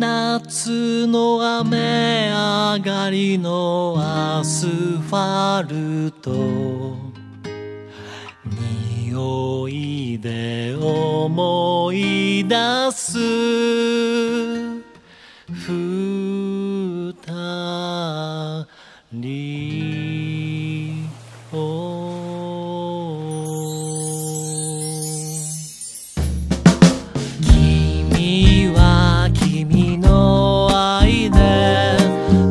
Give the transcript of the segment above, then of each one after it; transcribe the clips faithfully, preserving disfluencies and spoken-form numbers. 夏の雨上がりのアスファルト、匂いで思い出す二人を。君は君の愛で、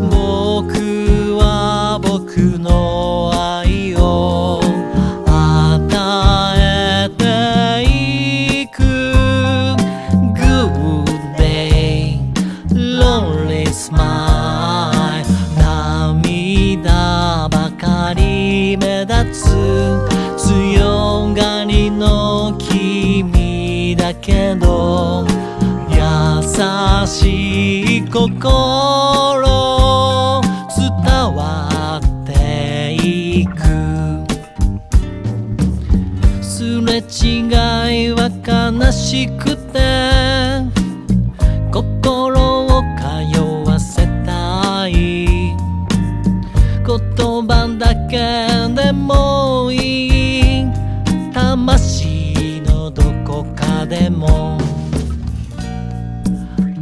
僕は僕の愛を与え目立つ強がりの君だけど、優しい心伝わっていく。すれ違いは悲しくて心を通わせたい。言葉だけでもいい、魂のどこかでも。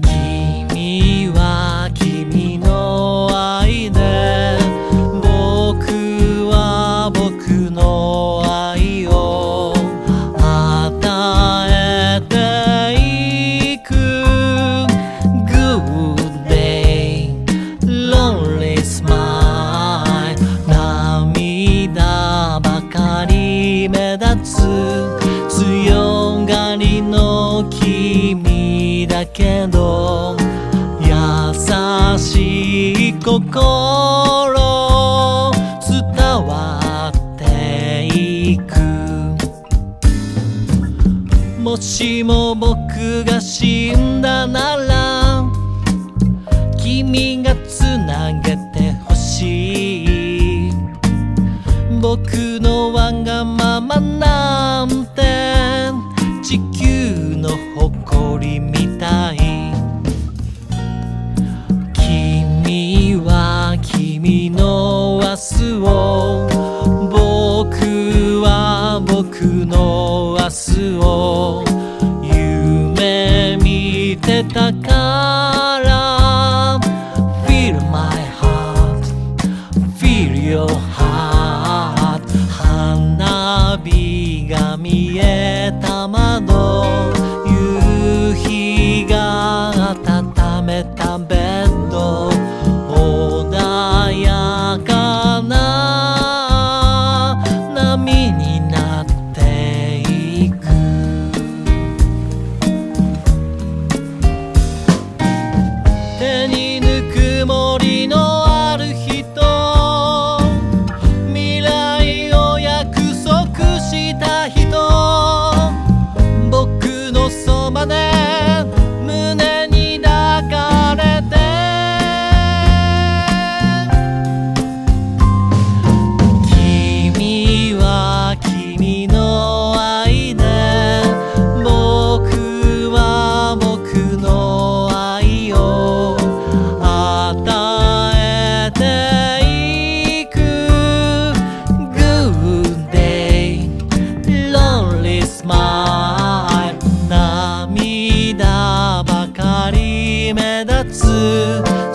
君は君の愛で、僕は僕の愛を与えていく。 Good day, lonely smile。目立つ強がりの君だけど、優しい心伝わっていく。もしも僕が死んだなら、君がつなげてほしい。僕のわがままなんて地球の誇りみたい。君は君の明日を、僕は僕の明日を夢見てたから。 Feel my heart, feel your heart。日が見えた窓、夕日が温めたベッド、穏やかな波になっていく。手にぬくもりのある人、胸に抱かれて。君は君の愛で、僕は僕の愛を与えていく。 Good day, lonely smile。目立つ